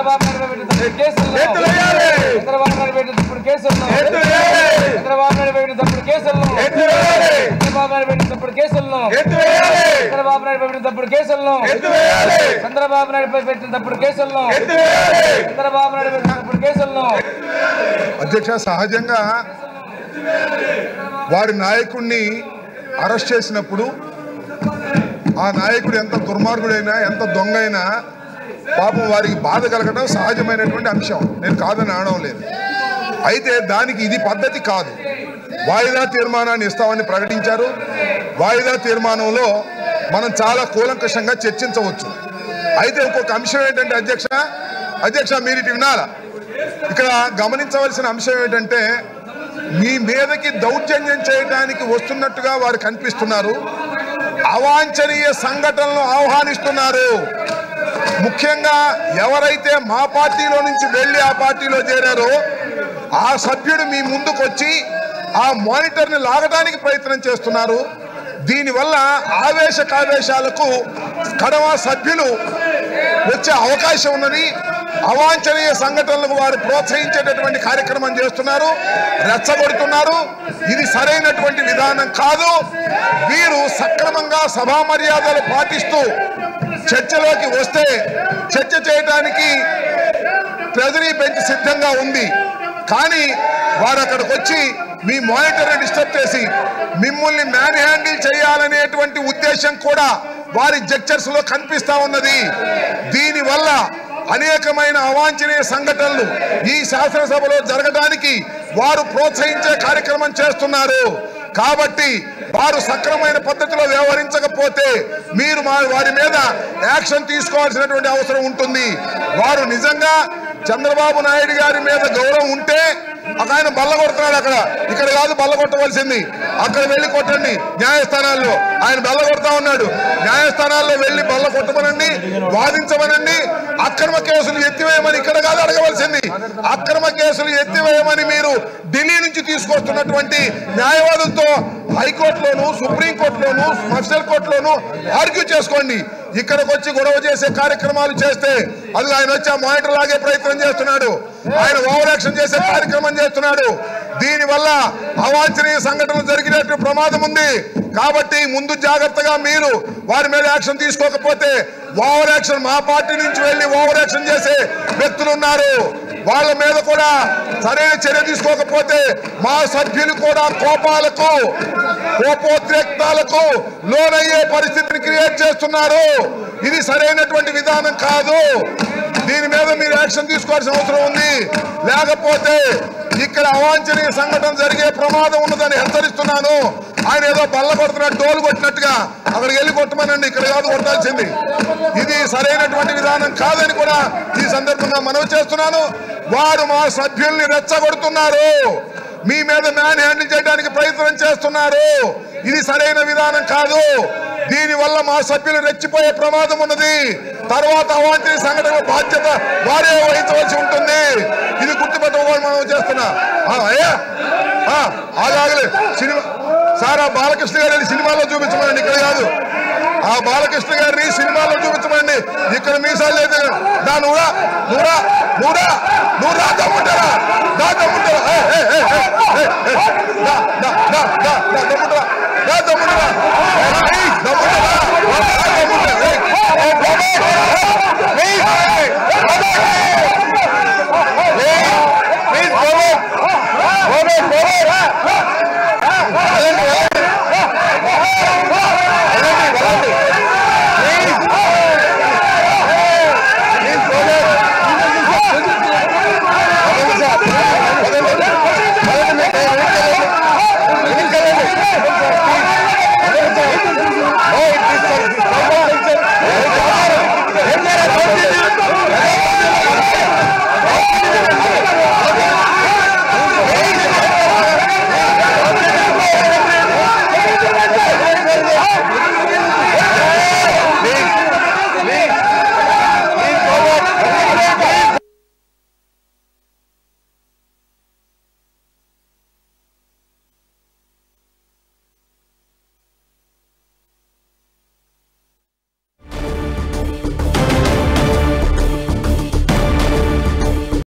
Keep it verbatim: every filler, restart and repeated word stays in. చంద్రబాబు నాయుడు పెట్టిన కేసుల్లో ఎత్తులు వేయాలి. చంద్రబాబు నాయుడు పెట్టినప్పుడు కేసుల్లో ఎత్తులు వేయాలి. చంద్రబాబు నాయుడు పెట్టినప్పుడు కేసుల్లో ఎత్తులు వేయాలి. చంద్రబాబు నాయుడు పెట్టినప్పుడు కేసుల్లో ఎత్తులు వేయాలి. చంద్రబాబు నాయుడు పెట్టినప్పుడు కేసుల్లో ఎత్తులు వేయాలి. చంద్రబాబు నాయుడు పెట్టినప్పుడు కేసుల్లో ఎత్తులు వేయాలి. చంద్రబాబు నాయుడు పెట్టినప్పుడు కేసుల్లో ఎత్తులు వేయాలి. అధ్యక్ష, సహజంగా వారి నాయకుడిని అరెస్ట్ చేసినప్పుడు ఆ నాయకుడు ఎంత దుర్మార్గుడైనా ఎంత దొంగ అయినా పాపం వారికి బాధ కలగడం సహజమైనటువంటి అంశం. నేను కాదని అనడం లేదు. అయితే దానికి ఇది పద్ధతి కాదు. వాయిదా తీర్మానాన్ని ఇస్తామని ప్రకటించారు. వాయిదా తీర్మానంలో మనం చాలా కూలంకషంగా చర్చించవచ్చు. అయితే ఇంకొక అంశం ఏంటంటే అధ్యక్ష అధ్యక్ష మీరు ఇటు వినాలా, ఇక్కడ గమనించవలసిన అంశం ఏంటంటే మీ మీదకి దౌర్జన్యం చేయడానికి వస్తున్నట్టుగా వారు కనిపిస్తున్నారు. అవాంఛనీయ సంఘటనలు ఆహ్వానిస్తున్నారు. ముఖ్యంగా ఎవరైతే మా పార్టీలో నుంచి వెళ్ళి ఆ పార్టీలో చేరారో ఆ సభ్యుడు మీ ముందుకు వచ్చి ఆ మానిటర్ని లాగడానికి ప్రయత్నం చేస్తున్నారు. దీనివల్ల ఆవేశ కావేశాలకు కడవ సభ్యులు వచ్చే అవకాశం ఉన్నది. అవాంఛనీయ సంఘటనలకు వారు ప్రోత్సహించేటటువంటి కార్యక్రమం చేస్తున్నారు, రెచ్చగొడుతున్నారు. ఇది సరైనటువంటి విధానం కాదు. వీరు సక్రమంగా సభా మర్యాదలు పాటిస్తూ చర్చలోకి వస్తే చర్చ చేయడానికి ట్రెజరీ బెంచ్ సిద్ధంగా ఉంది. కానీ వారు అక్కడికి వచ్చి మీ మానిటర్ని డిస్టర్బ్ చేసి మిమ్మల్ని మ్యాన్ హ్యాండిల్ చేయాలనేటువంటి ఉద్దేశం కూడా వారి జెక్చర్స్లో కనిపిస్తూ ఉన్నది. దీనివల్ల అనేకమైన అవాంఛనీయ సంఘటనలు ఈ శాసనసభలో జరగడానికి వారు ప్రోత్సహించే కార్యక్రమం చేస్తున్నారు. కాబట్టి వారు సక్రమైన పద్ధతిలో వ్యవహరించకపోతే మీరు వారి మీద యాక్షన్ తీసుకోవాల్సినటువంటి అవసరం ఉంటుంది. వారు నిజంగా చంద్రబాబు నాయుడు గారి మీద గౌరవం ఉంటే ఆయన బల్లగొడుతున్నాడు. అక్కడ ఇక్కడ కాదు బల్లగొట్టవలసింది, అక్కడ వెళ్ళి కొట్టండి. న్యాయస్థానాల్లో ఆయన బల్లగొడతా ఉన్నాడు. న్యాయస్థానాల్లో వెళ్ళి బల్ల కొట్టమనండి, వాదించమనండి. అక్రమ కేసులు ఎత్తివేయమని ఇక్కడ కాదు అడగవలసింది. అక్రమ కేసులు ఎత్తివేయమని మీరు ఢిల్లీ నుంచి తీసుకొస్తున్నటువంటి న్యాయవాదులతో హైకోర్టులోను సుప్రీంకోర్టులోను స్పెషల్ కోర్టులోను ఆర్గ్యూ చేసుకోండి. ఇక్కడికి వచ్చి గొడవ చేసే కార్యక్రమాలు చేస్తే అది ఆయన వచ్చి ఆ మానిటర్ లాగే ప్రయత్నం చేస్తున్నాడు. ఆయన ఓవర్ యాక్షన్ చేసే కార్యక్రమం చేస్తున్నాడు. దీనివల్ల అవాంఛనీయ సంఘటనలు జరిగినట్టు ప్రమాదం ఉంది. కాబట్టి ముందు జాగ్రత్తగా మీరు వారి మీద యాక్షన్ తీసుకోకపోతే ఓవర్ యాక్షన్ మా పార్టీ నుంచి వెళ్ళి ఓవర్ యాక్షన్ చేసే వ్యక్తులు ఉన్నారు. వాళ్ళ మీద కూడా సరైన చర్య తీసుకోకపోతే మా సభ్యులు కూడా కోపాలకు కోపోద్రేక్తాలకు లోనయ్యే పరిస్థితిని క్రియేట్ చేస్తున్నారు. ఇది సరైనటువంటి విధానం కాదు. దీని మీద మీరు యాక్షన్ తీసుకోవాల్సిన అవసరం ఉంది. లేకపోతే ఇక్కడ అవాంఛనీయ సంఘటన జరిగే ప్రమాదం ఉన్నదని హెచ్చరిస్తున్నాను. ఆయన ఏదో బల్ల కొడుతున్నట్టు డోలు కొట్టినట్టుగా అక్కడికి వెళ్ళి కొట్టమనండి, ఇక్కడ కాదు కొట్టాల్సింది. ఇది సరైనటువంటి విధానం కాదని కూడా ఈ సందర్భంగా మనవి చేస్తున్నాను. వారు మా సభ్యుల్ని రెచ్చగొడుతున్నారు, మీ మీద మ్యాన్ హ్యాండిల్ చేయడానికి ప్రయత్నం చేస్తున్నారు. ఇది సరైన విధానం కాదు. దీనివల్ల మా సభ్యులు రెచ్చిపోయే ప్రమాదం ఉన్నది. తర్వాత అవాంఛనీయ సంఘటనల బాధ్యత వారే వహించవలసి ఉంటుంది. ఇది గుర్తుపెట్టుకోవాలి. మనం చేస్తున్నా అయ్యా అలాగలే సినిమా సార్, ఆ బాలకృష్ణ గారిని సినిమాలో చూపించమండి, ఇక్కడ కాదు. ఆ బాలకృష్ణ గారిని సినిమాలో చూపించమండి, ఇక్కడ మీసాలు అయితే దా నూరా నూరా నూరా నూరా దమ్ముంటారా దా దమ్ముంటారా దమ్ముంటారా దమ్ముంటారా దమ్ముంటారా